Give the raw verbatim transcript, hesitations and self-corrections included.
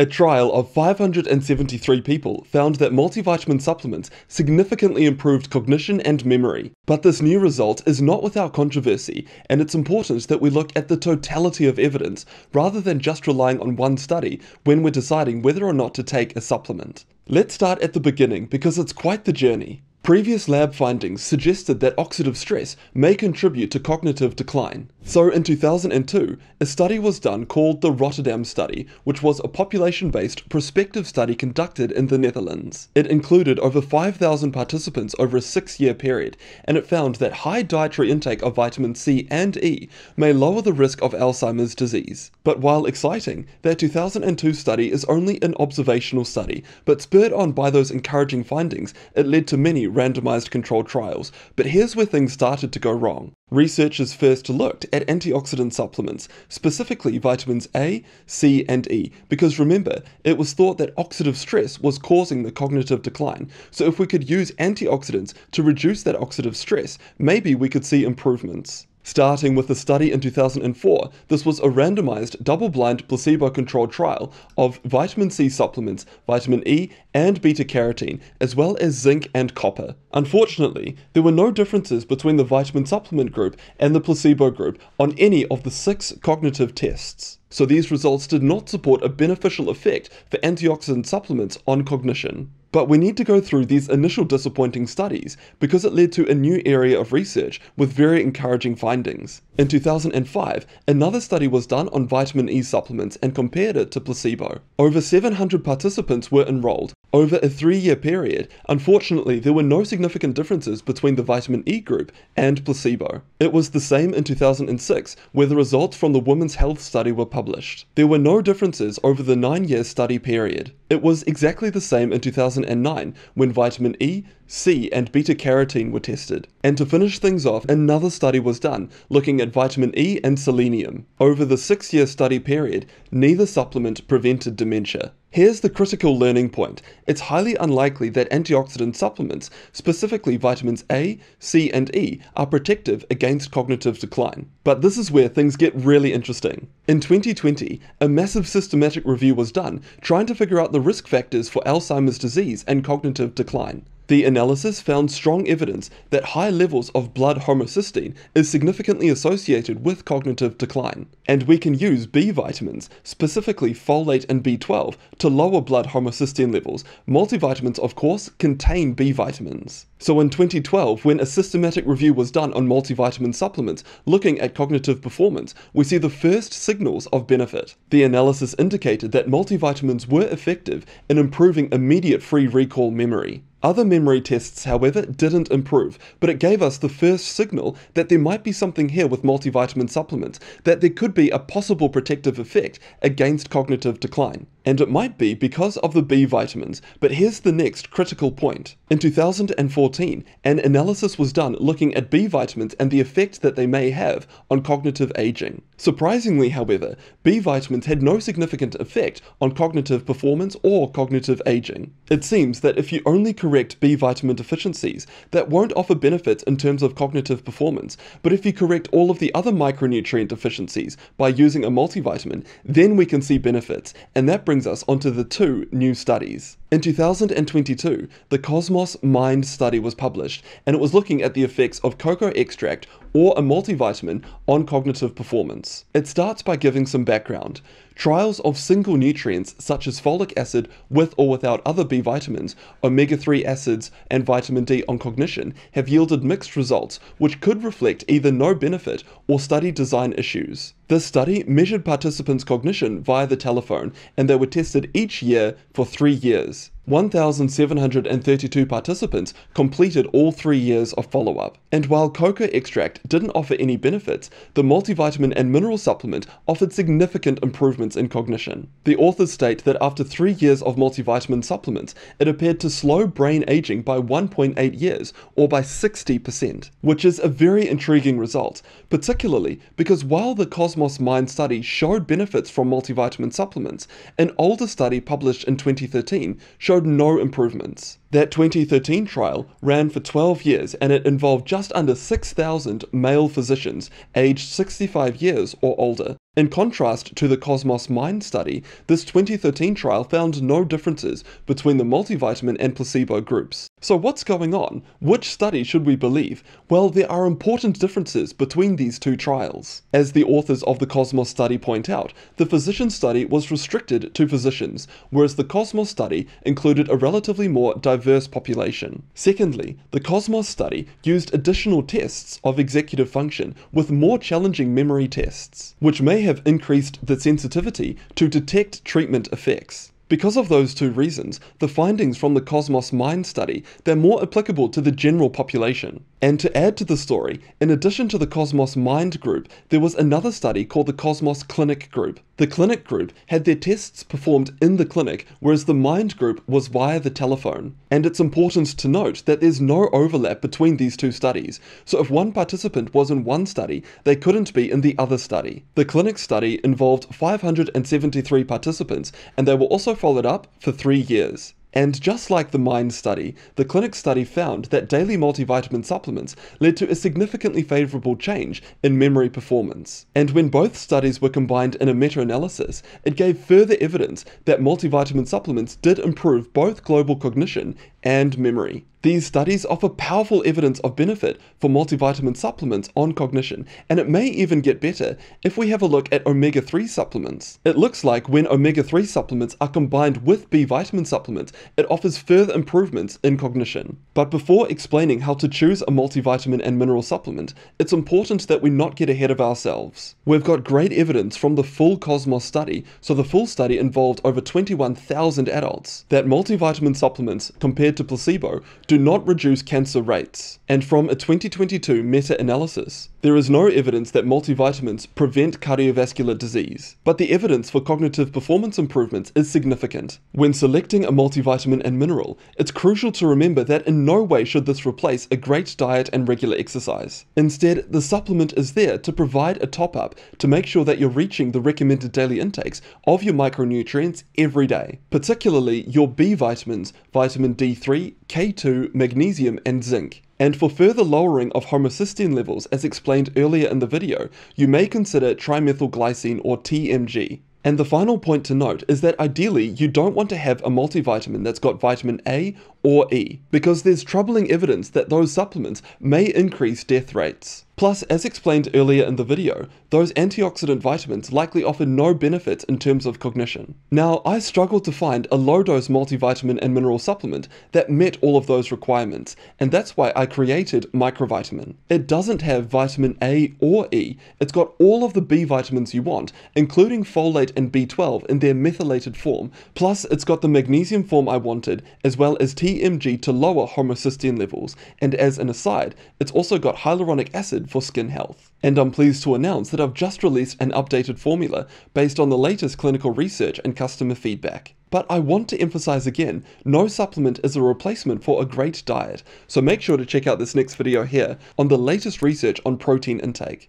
A trial of five hundred seventy-three people found that multivitamin supplements significantly improved cognition and memory. But this new result is not without controversy, and it's important that we look at the totality of evidence rather than just relying on one study when we're deciding whether or not to take a supplement. Let's start at the beginning because it's quite the journey. Previous lab findings suggested that oxidative stress may contribute to cognitive decline. So in two thousand two, a study was done called the Rotterdam study, which was a population-based prospective study conducted in the Netherlands. It included over five thousand participants over a six-year period, and it found that high dietary intake of vitamin C and E may lower the risk of Alzheimer's disease. But while exciting, their two thousand two study is only an observational study, but spurred on by those encouraging findings, it led to many randomized controlled trials. But here's where things started to go wrong. Researchers first looked at antioxidant supplements, specifically vitamins A, C and E, because remember, it was thought that oxidative stress was causing the cognitive decline, so if we could use antioxidants to reduce that oxidative stress, maybe we could see improvements. Starting with a study in two thousand four, this was a randomized, double-blind, placebo-controlled trial of vitamin C supplements, vitamin E, and beta-carotene, as well as zinc and copper. Unfortunately, there were no differences between the vitamin supplement group and the placebo group on any of the six cognitive tests. So these results did not support a beneficial effect for antioxidant supplements on cognition. But we need to go through these initial disappointing studies because it led to a new area of research with very encouraging findings. In two thousand five, another study was done on vitamin E supplements and compared it to placebo. Over seven hundred participants were enrolled over a three-year period. Unfortunately, there were no significant differences between the vitamin E group and placebo. It was the same in two thousand six, where the results from the Women's Health study were published. There were no differences over the nine-year study period. It was exactly the same in two thousand nine, when vitamin E, C and beta-carotene were tested. And to finish things off, another study was done, looking at vitamin E and selenium. Over the six-year study period, neither supplement prevented dementia. Here's the critical learning point. It's highly unlikely that antioxidant supplements, specifically vitamins A, C and E, are protective against cognitive decline. But this is where things get really interesting. In twenty twenty, a massive systematic review was done trying to figure out the risk factors for Alzheimer's disease and cognitive decline. The analysis found strong evidence that high levels of blood homocysteine is significantly associated with cognitive decline. And we can use B vitamins, specifically folate and B twelve, to lower blood homocysteine levels. Multivitamins, of course, contain B vitamins. So in twenty twelve, when a systematic review was done on multivitamin supplements looking at cognitive performance, we see the first signals of benefit. The analysis indicated that multivitamins were effective in improving immediate free recall memory. Other memory tests, however, didn't improve, but it gave us the first signal that there might be something here with multivitamin supplements, that there could be a possible protective effect against cognitive decline. And it might be because of the B vitamins, but here's the next critical point. In two thousand fourteen, an analysis was done looking at B vitamins and the effect that they may have on cognitive aging. Surprisingly, however, B vitamins had no significant effect on cognitive performance or cognitive aging. It seems that if you only correct B vitamin deficiencies, that won't offer benefits in terms of cognitive performance, but if you correct all of the other micronutrient deficiencies by using a multivitamin, then we can see benefits, and that brings us onto the two new studies. In two thousand twenty-two, the COSMOS-Mind study was published, and it was looking at the effects of cocoa extract or a multivitamin on cognitive performance. It starts by giving some background. Trials of single nutrients such as folic acid with or without other B vitamins, omega three acids and vitamin D on cognition have yielded mixed results which could reflect either no benefit or study design issues. This study measured participants' cognition via the telephone, and they were tested each year for three years. one thousand seven hundred thirty-two participants completed all three years of follow-up. And while cocoa extract didn't offer any benefits, the multivitamin and mineral supplement offered significant improvements in cognition. The authors state that after three years of multivitamin supplements, it appeared to slow brain aging by one point eight years, or by sixty percent, which is a very intriguing result, particularly because while the COSMOS-Mind study showed benefits from multivitamin supplements, an older study published in twenty thirteen showed no improvements. That twenty thirteen trial ran for twelve years and it involved just under six thousand male physicians aged sixty-five years or older. In contrast to the COSMOS-Mind study, this twenty thirteen trial found no differences between the multivitamin and placebo groups. So what's going on? Which study should we believe? Well, there are important differences between these two trials. As the authors of the COSMOS study point out, the physician study was restricted to physicians, whereas the COSMOS study included a relatively more diverse population. Secondly, the COSMOS study used additional tests of executive function with more challenging memory tests, which may have increased the sensitivity to detect treatment effects. Because of those two reasons, the findings from the COSMOS-Mind study, they're more applicable to the general population. And to add to the story, in addition to the COSMOS-Mind group, there was another study called the COSMOS Clinic group. The Clinic group had their tests performed in the clinic, whereas the Mind group was via the telephone. And it's important to note that there's no overlap between these two studies, so if one participant was in one study, they couldn't be in the other study. The Clinic study involved five hundred seventy-three participants, and they were also followed up for three years. And just like the Mind study, the Clinic study found that daily multivitamin supplements led to a significantly favourable change in memory performance. And when both studies were combined in a meta-analysis, it gave further evidence that multivitamin supplements did improve both global cognition and memory. These studies offer powerful evidence of benefit for multivitamin supplements on cognition, and it may even get better if we have a look at omega three supplements. It looks like when omega three supplements are combined with B vitamin supplements, it offers further improvements in cognition. But before explaining how to choose a multivitamin and mineral supplement, it's important that we not get ahead of ourselves. We've got great evidence from the full COSMOS study, so the full study involved over twenty-one thousand adults, that multivitamin supplements compared to placebo do not reduce cancer rates. And from a twenty twenty-two meta-analysis, there is no evidence that multivitamins prevent cardiovascular disease, but the evidence for cognitive performance improvements is significant. When selecting a multivitamin and mineral, it's crucial to remember that in no way should this replace a great diet and regular exercise. Instead, the supplement is there to provide a top-up to make sure that you're reaching the recommended daily intakes of your micronutrients every day, particularly your B vitamins, vitamin D three, K two, magnesium and zinc. And for further lowering of homocysteine levels, as explained earlier in the video, you may consider trimethylglycine or T M G. And the final point to note is that ideally you don't want to have a multivitamin that's got vitamin A or E, because there's troubling evidence that those supplements may increase death rates. Plus, as explained earlier in the video, those antioxidant vitamins likely offer no benefits in terms of cognition. Now, I struggled to find a low-dose multivitamin and mineral supplement that met all of those requirements, and that's why I created MicroVitamin. It doesn't have vitamin A or E, it's got all of the B vitamins you want, including folate and B twelve in their methylated form, plus it's got the magnesium form I wanted, as well as T M G to lower homocysteine levels, and as an aside, it's also got hyaluronic acid for skin health. And I'm pleased to announce that I've just released an updated formula based on the latest clinical research and customer feedback. But I want to emphasize again, no supplement is a replacement for a great diet, so make sure to check out this next video here on the latest research on protein intake.